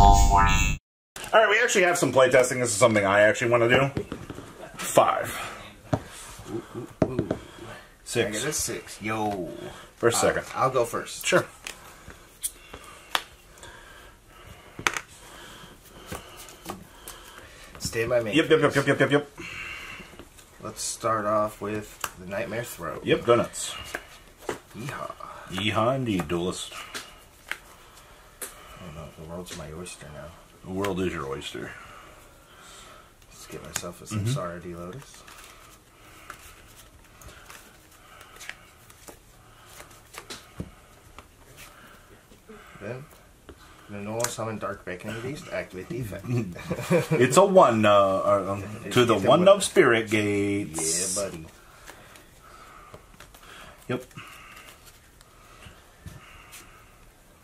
call for me. Alright, we actually have some playtesting. This is something I actually want to do. 5. Ooh, ooh, ooh. 6. I got a 6. Yo. First, second. I'll go first. Sure. Stay by me. Yep. Let's start off with the Nightmare Throne. Yep, donuts. Yeehaw. Yeehaw indeed, duelist. Oh no, the world's my oyster now. The world is your oyster. Let's get myself a Samsara D Lotus. Then, the normal summon Dark Beacon released, activate defense. It's a 1 to the 1 of Spirit Gates. Yeah, buddy. Yep.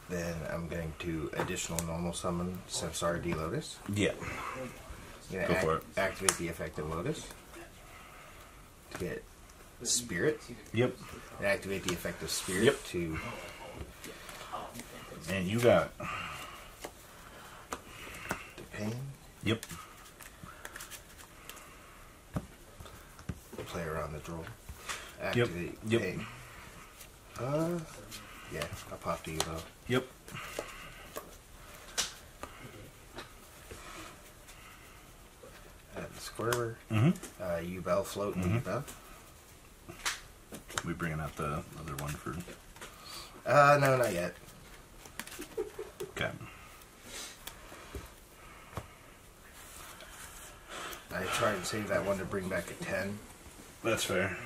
Then I'm going to additional normal summon Samsara D Lotus. Yeah. Go for it. Activate the effect of Lotus. To get Spirit. Yep. And activate the effect of Spirit to. And you got. The pain. Yep. Player on the draw. Activate pain. Yeah, I popped the Evo. Yep. The Squirmer. Yubel floating. We bringing out the other one for? No, not yet. Okay. I tried and save that one to bring back a 10. That's fair.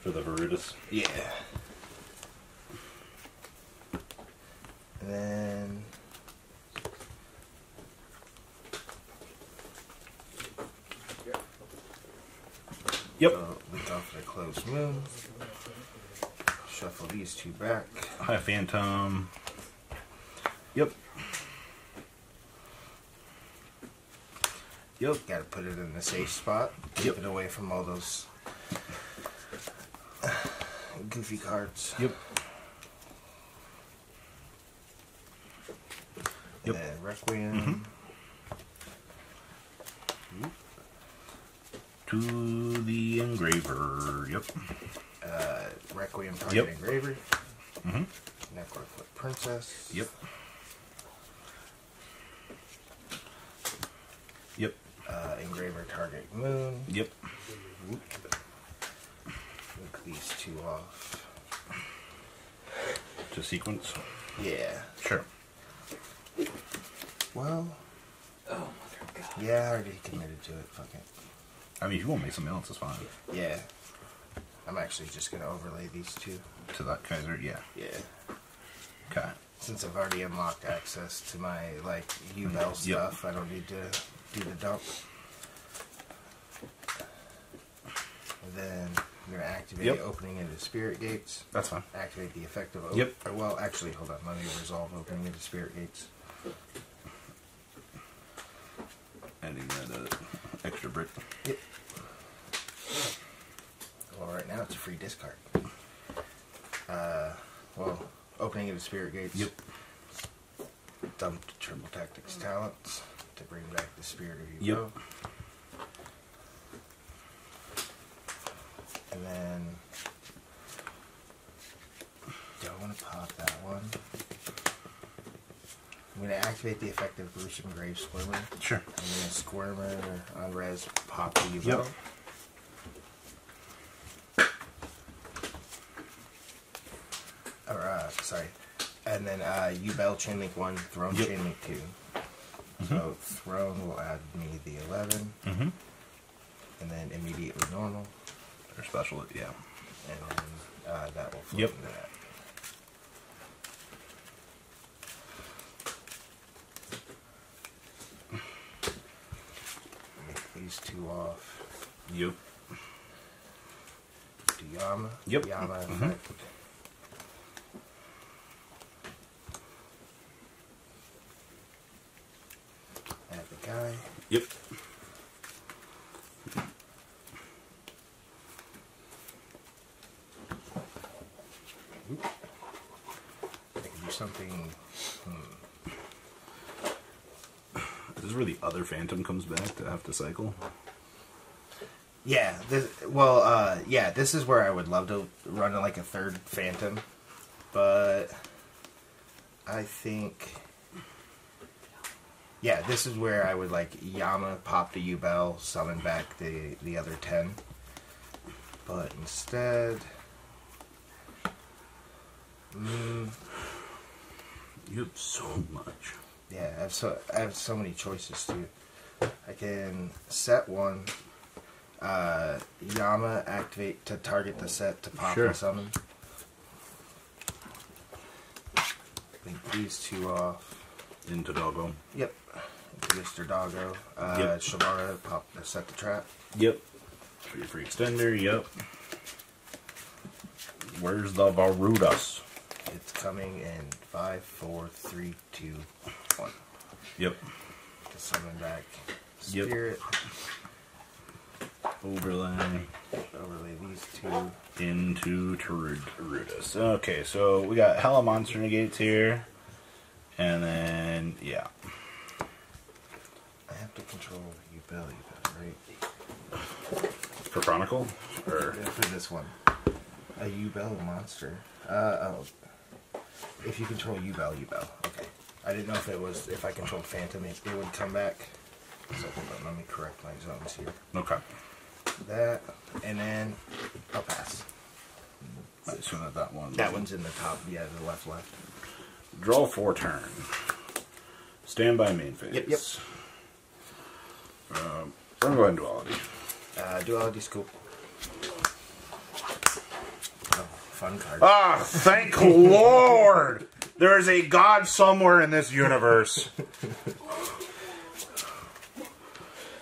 For the Varudras. Yeah. And then lift off the Closed Moon. Shuffle these two back. Hi, Phantom. Yep. Gotta put it in the safe spot. Keep it away from all those goofy cards. Yep. And then Requiem. To the Engraver. Requiem target Engraver. Necroquip Princess. Yep. Engraver target Moon. Look these two off. To sequence? Yeah. Sure. Well, oh mother of God! Yeah, I already committed to it. Fuck it. I mean, if you want to make something else, it's fine. Yeah, I'm actually just gonna overlay these two to that Kaiser. Yeah. Okay. Since I've already unlocked access to my like Yubel stuff, I don't need to do the dump. And then I'm gonna activate Opening into Spirit Gates. That's fine. Activate the effect of Well, actually, hold on. Let me resolve Opening into Spirit Gates. Adding that extra brick. Well, right now it's a free discard. Well, Opening into Spirit Gates. Dumped Triple Tactics talents to bring back the Spirit of Evil. And then, do I want to pop that one? I'm going to activate the effect of Bruce and Grave Squirmer. Sure. I'm going to Squirmer on res, pop the Evo. Or, sorry. And then Yubel Chainlink 1, Throne Chainlink 2. So Throne will add me the 11. And then immediately normal. Or special, And then that will flip into that. These two off. Diyama. Yama effect. Add the guy. I can do something. This is where the other Phantom comes back to have to cycle. Yeah, this is where I would love to run like a third Phantom, but I think, yeah, this is where I would like Yama, pop the Yubel, summon back the other 10, but instead, you have so much. Yeah, I have so many choices too. I can set one. Yama activate to target the set to pop and summon. Link these two off. Into Doggo. Yep. Into Mr. Doggo. Shibara pop to set the trap. Yep. Free extender. Yep. Where's the Varudras? It's coming in 5, 4, 3, 2, 1. Yep. To summon back Spirit. Yep. Overlay these two into Tarudas. Okay, so we got hella monster negates here, and then yeah, I have to control Yubel, right? For Chronicle or yeah, for this one, a Yubel monster. If you control Yubel. Okay, I didn't know if it was if I controlled Phantom, it would come back. So hold on, let me correct my zones here. Okay. That, and then I'll pass. I just wanted that one. That one's in the top, yeah, the left. Draw 4 turn. Stand by main phase. Yep. I'm going to go ahead and Duality. Duality's cool. Oh, fun card. Ah, thank Lord! There is a god somewhere in this universe.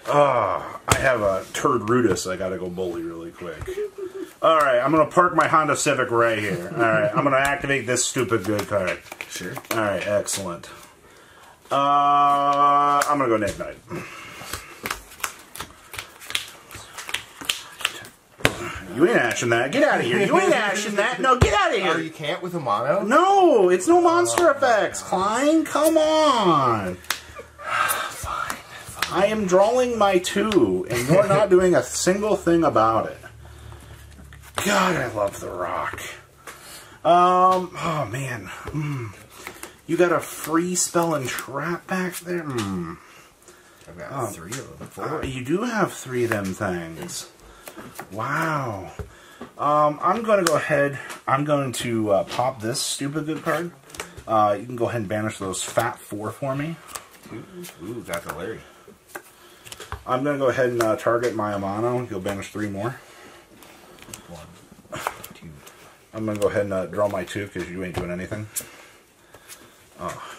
I have a Tarudas I gotta go bully really quick. Alright, I'm gonna park my Honda Civic right here. Alright, I'm gonna activate this stupid good card. Sure. Alright, excellent. I'm gonna go Night Knight. You ain't ashing that. Get out of here. You ain't ashing that. No, get out of here. Oh, you can't with a mono? No, it's no monster effects. Klein, come on. I am drawing my 2, and you're not doing a single thing about it. God, I love the rock. Oh man, you got a free spell and trap back there. I've got 3 of them. 4. You do have 3 of them things. Wow. I'm going to go ahead. I'm going to pop this stupid good card. You can go ahead and banish those fat 4 for me. Ooh, got the Larry. I'm going to go ahead and target my Amano. He'll banish 3 more. 1, 2. I'm going to go ahead and draw my 2 because you ain't doing anything. Oh.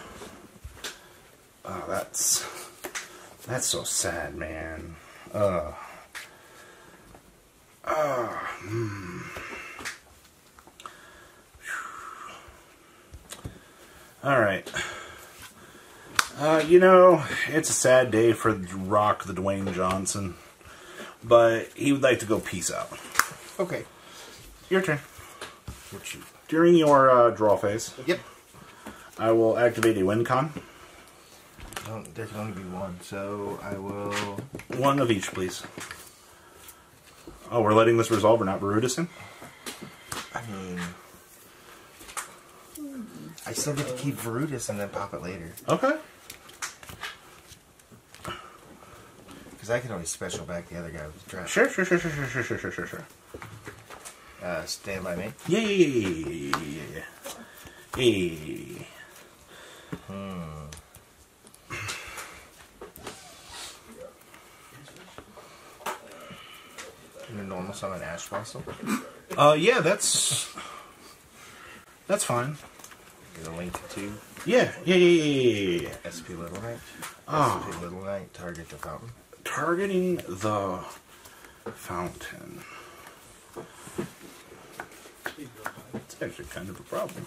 Oh, that's so sad, man. All right. You know, it's a sad day for Rock the Dwayne Johnson, but he would like to go peace out. Okay. Your turn. During your draw phase, yep, I will activate a win con. There can only be one, so I will... 1 of each, please. Oh, we're letting this resolve, we're not Verudis in? I mean... I still get to keep Verudis and then pop it later. Okay. Because I can always special back the other guy with the trap. Sure. Stand by me. Yeah. Can you normal summon Ash Fossil? Yeah, that's fine. Get a link to 2. Yeah. SP Little Knight. Oh. SP Little Knight, target the Fountain. Targeting the Fountain. It's actually kind of a problem.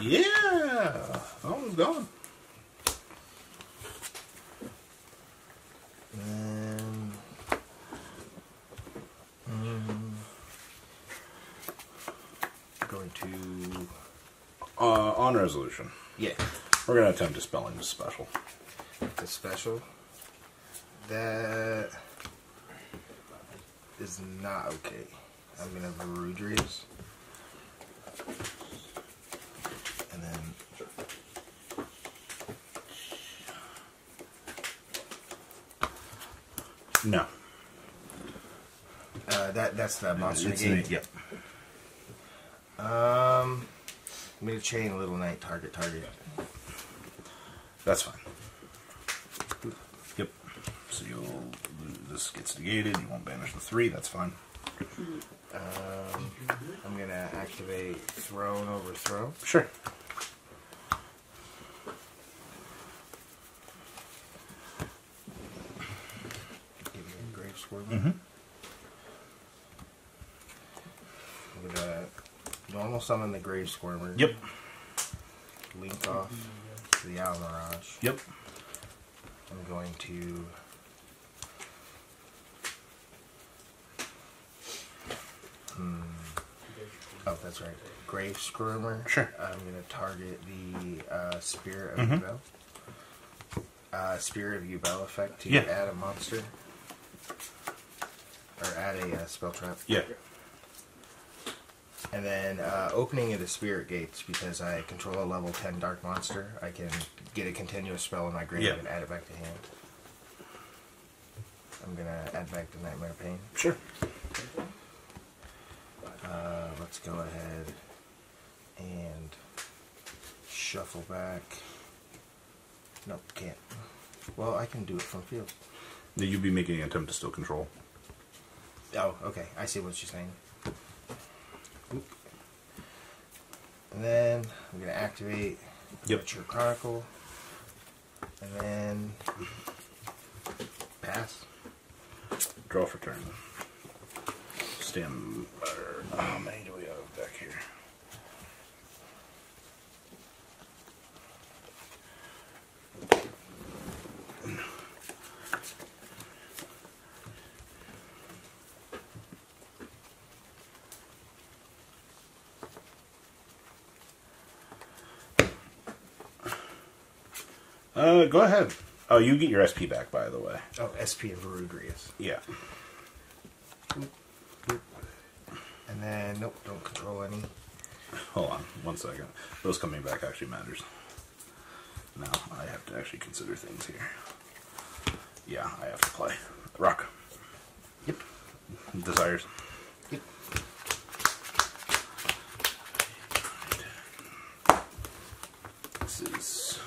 Yeah, Fountain's gone. on resolution. Yeah. We're going to attempt a spelling special. The special? That is not okay. I'm going to have Varudras. And then... No. That's the monster game. Yep. I'm going to chain Little Knight, target. That's fine. Yep. So you'll... This gets negated. You won't banish the 3. That's fine. I'm going to activate Throne Overthrow. Sure. Give me a Grave Squirmer. Mm-hmm. I'm going to normal summon the Grave Squirmer. Yep. Link off to the Almirage. Yep. I'm going to... Oh, that's right. Grave Squirmer. Sure. I'm going to target the Spirit of Yubel. Spirit of Yubel effect to add a monster. Or add a spell trap. Yeah. And then Opening into Spirit Gates, because I control a level 10 dark monster. I can get a continuous spell in my grave and add it back to hand. I'm going to add back the Nightmare Pain. Sure. Let's go ahead and shuffle back. Nope, can't. Well, I can do it from field. You'd be making an attempt to still control. Oh, okay. I see what she's saying. Oop. And then I'm going to activate your Chronicle. And then pass. Draw for turn. Stem. How many do we have back here? Go ahead. Oh, you get your SP back, by the way. Oh, SP and Verudis. Yeah. And then, nope, don't control any. Hold on, 1 second. Those coming back actually matters. Now, I have to actually consider things here. Yeah, I have to play. Rock. Yep. Desires. Yep. This is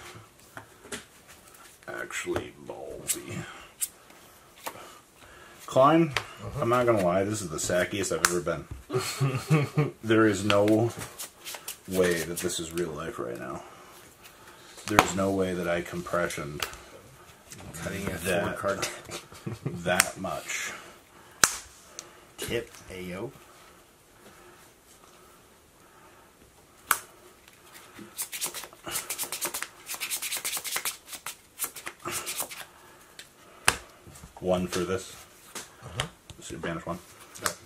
actually ballsy. Klein, I'm not going to lie, this is the sackiest I've ever been. There is no way that this is real life right now. There's no way that I compressioned that much. Kip Ayo. One for this. So you banish 1.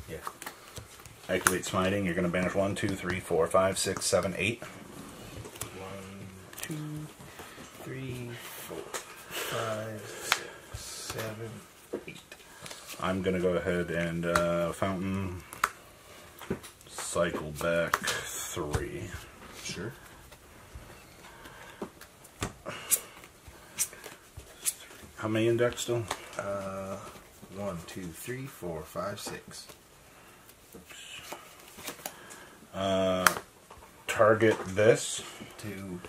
Yeah. Activate smiting, you're going to banish 1, 2, 3, 4, 5, 6, 7, 8. 1, 2, 3, 4, 5, 6, 7, 8. I'm going to go ahead and Fountain, cycle back 3. Sure. How many in deck still? 1, 2, 3, 4, 5, 6. Target this. To...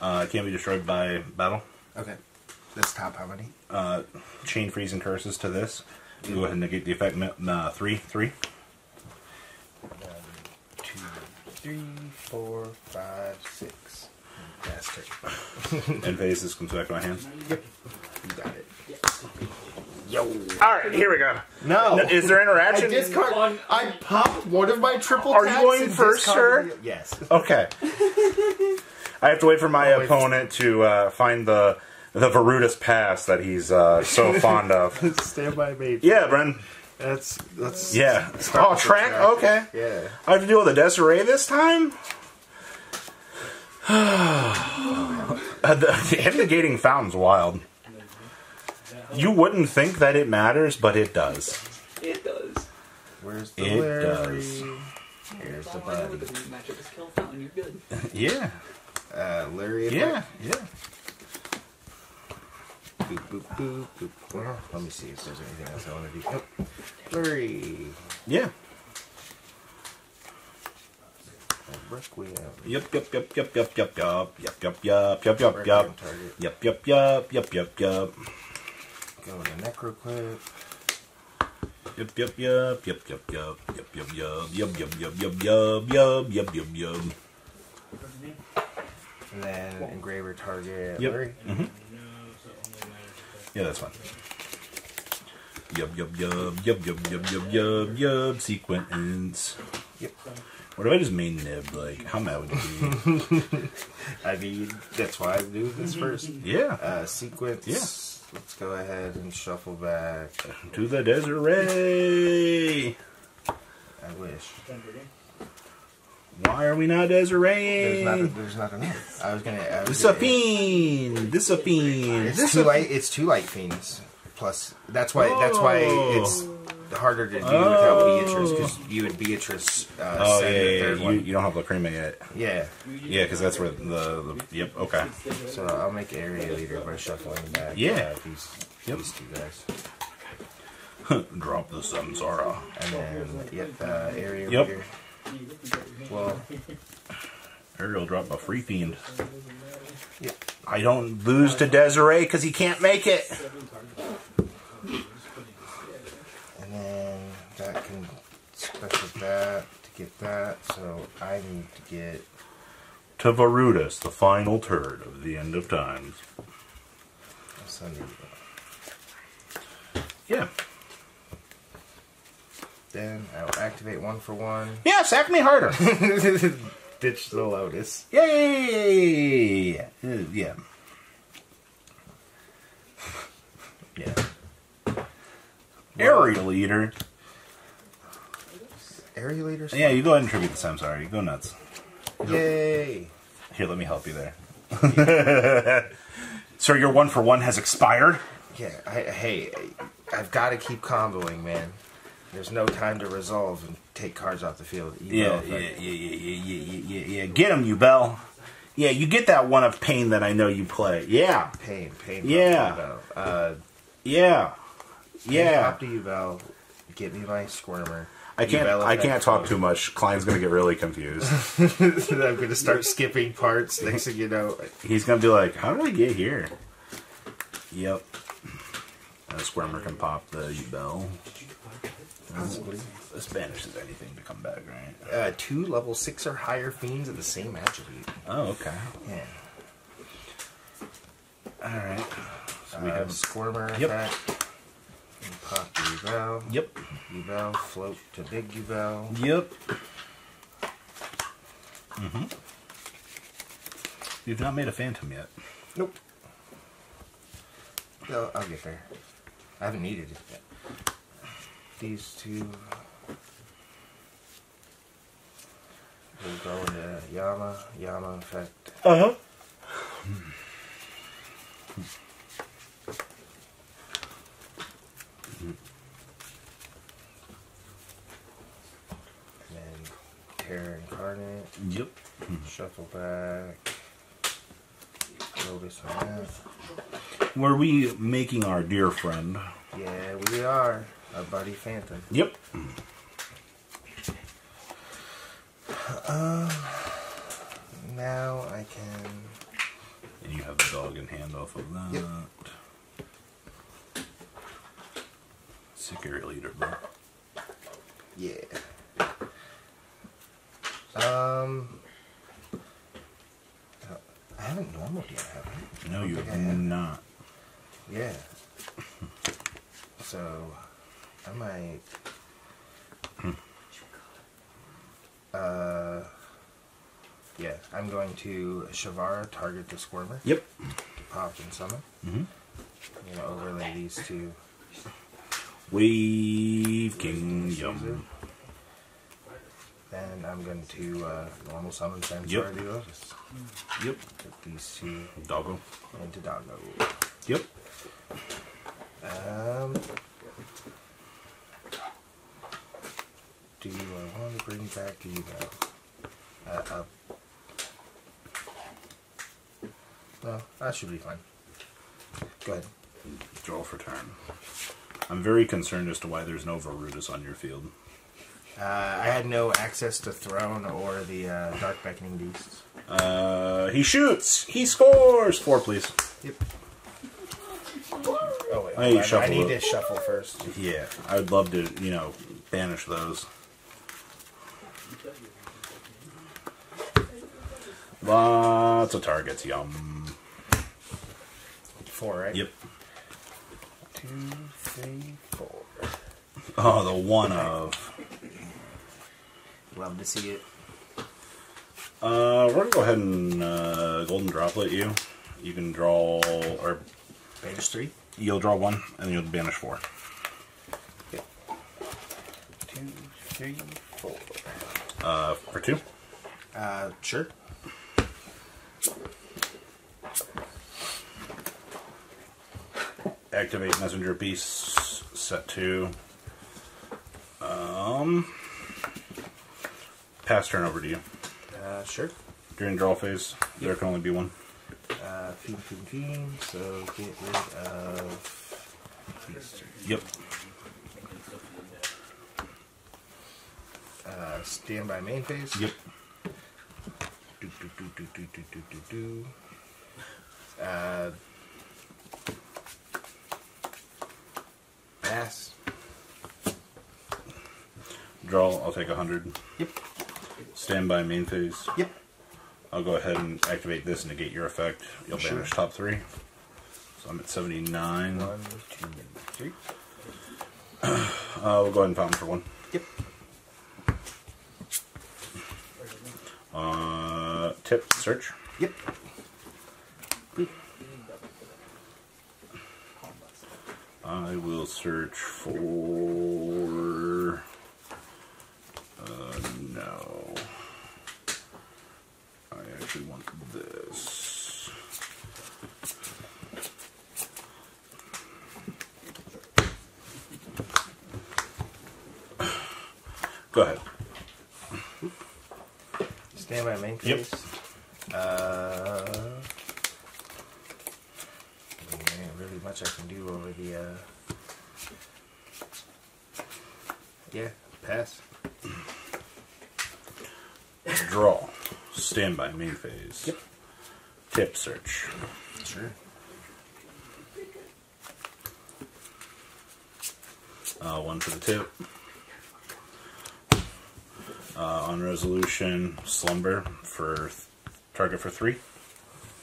can't be destroyed by battle. Okay. That's top how many? Chain freeze and curses to this. Go ahead and negate the effect. 3. 1, 2, 3, 4, 5, 6. Fantastic. And phase this comes back to my hand. Yep. You got it. Yo. Alright, here we go. No. Is there interaction? I popped one of my triple tags. Are you going first, sir? Yes. Okay. I have to wait for my opponent to find the Varudis pass that he's so fond of. Stand by me. Yeah, Bren. That's yeah. Oh, track? Okay. Yeah. I have to deal with a Desirae this time? Him negating Fountain's wild. You wouldn't think that it matters, but it does. It does. Where's the Larry? It does. Here's the body. Yeah. Larry. Yeah. Yeah. Boop, boop, boop, boop. Well, let me see if there's anything else I want to do. Oh. Larry. Yeah. Requiem. Yep. Go to Necroquip. Yep. And then Engraver target. Yep. Yeah, that's fine. Yep. Sequence. Yep. What if I just main nib? Like, how mad would you be? I mean, that's why I do this first. Yeah. Sequence. Yeah. Let's go ahead and shuffle back. To the Desirae! I wish. Why are we not Desirae? There's not enough. I was going to... This a fiend! This a fiend! It's two light fiends. Plus, that's why it's... harder to do without Beatrice, because you and Beatrice you don't have Lacrima yet. Yeah. Yeah, because that's where the... Yep, okay. So I'll make area leader by shuffling back. Yeah. These two guys. Drop the Samsara. And then, area leader. Well... Ariel dropped a free fiend. Yep. I don't lose to Desirae because he can't make it. That can special that to get that, so I need to get to Varudis, the final turd of the end of times. Yeah. Then I'll activate one for one. Yeah, sack me harder. Ditch the Lotus. Yay! Yeah. Yeah. Aerial Eater. Area leader? Yeah, you go ahead and tribute this. I'm sorry. You go nuts. Yay! Here, let me help you there. Yeah. Sir, your 1-for-1 has expired. Yeah, hey, I've got to keep comboing, man. There's no time to resolve and take cards off the field. Yeah. Get him, Yubel. Yeah, you get that one of pain that I know you play. Yeah. Pain. Yeah. Up to Yubel. Get me my Squirmer. I can't talk too much. Klein's going to get really confused. I'm going to start skipping parts. Next thing you know, he's going to be like, how did I get here? Yep. Squirmer can pop the Yubel. Possibly. The Spanish is anything to come back, right? 2 level 6 or higher fiends of the same attribute. Oh, okay. Yeah. Alright. So we have Squirmer. Yep. Attack. Pop the Yubel. Yep. Yubel, float to big Yubel. Yep. Mm-hmm. You've not made a Phantom yet. Nope. No, I'll get there. I haven't needed it yet. These two. We'll go into Yama effect. Uh-huh. Incarnate. Yep. Shuffle back. Lotus on that. Were we making our dear friend? Yeah, we are. Our buddy Phantom. Yep. Now I can... And you have the dog in hand off of that. Yep. Security leader, bro. Yeah. I haven't normal yet, have I? No, you have not. Yeah. So, I might... yeah, I'm going to Shibara, target the Squirmer. Yep. To pop and summon. Mm-hmm. I'm going to overlay these two. Wave Kingdom. Then And I'm going to normal summon Samsara D Lotus. Yep. Put these two Doggo. Into Doggo. Yep. Do I want to bring back Yubel? Well, that should be fine. Go ahead. Draw for turn. I'm very concerned as to why there's no Varudis on your field. I had no access to Throne or the Dark Beckoning Beasts. He shoots! He scores! 4, please. Yep. Oh, wait. I need to shuffle first. Yeah, I would love to, you know, banish those. Lots of targets, yum. 4, right? Yep. 2, 3, 4. Oh, the one of. Love to see it. We're gonna go ahead and golden droplet you. You can draw or banish 3. You'll draw 1 and you'll banish 4. Okay. 2, 3, 4. For 2? Sure. Activate messenger beast set to pass turn over to you. Sure. During draw phase, there can only be 1. So get rid of beast. Yep. Stand by main phase. Yep. Pass. Draw, I'll take 100. Yep. Stand by main phase. Yep. I'll go ahead and activate this and negate your effect. You'll banish top 3. So I'm at 79. 1, 2, 3. We'll go ahead and Fountain for 1. Yep. Tip, search. Yep. I will search for... no. I actually want this. Go ahead. Stand by main case. Yep. There ain't really much I can do over the yeah, pass. Draw. Stand by main phase. Yep. Tip search. Sure. One for the tip. On resolution, slumber for target for 3.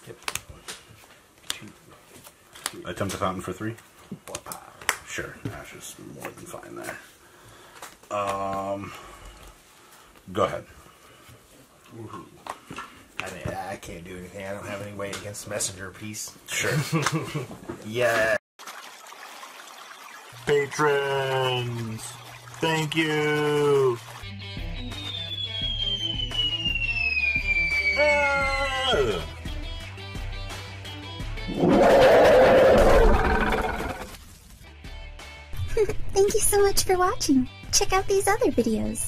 Yep. 2, 3. Attempt a fountain for 3. Sure, that's just more than fine there. Go ahead. Ooh. I mean, I can't do anything. I don't have any weight against the messenger piece. Sure. Yeah. Patrons, thank you. Thank you so much for watching. Check out these other videos.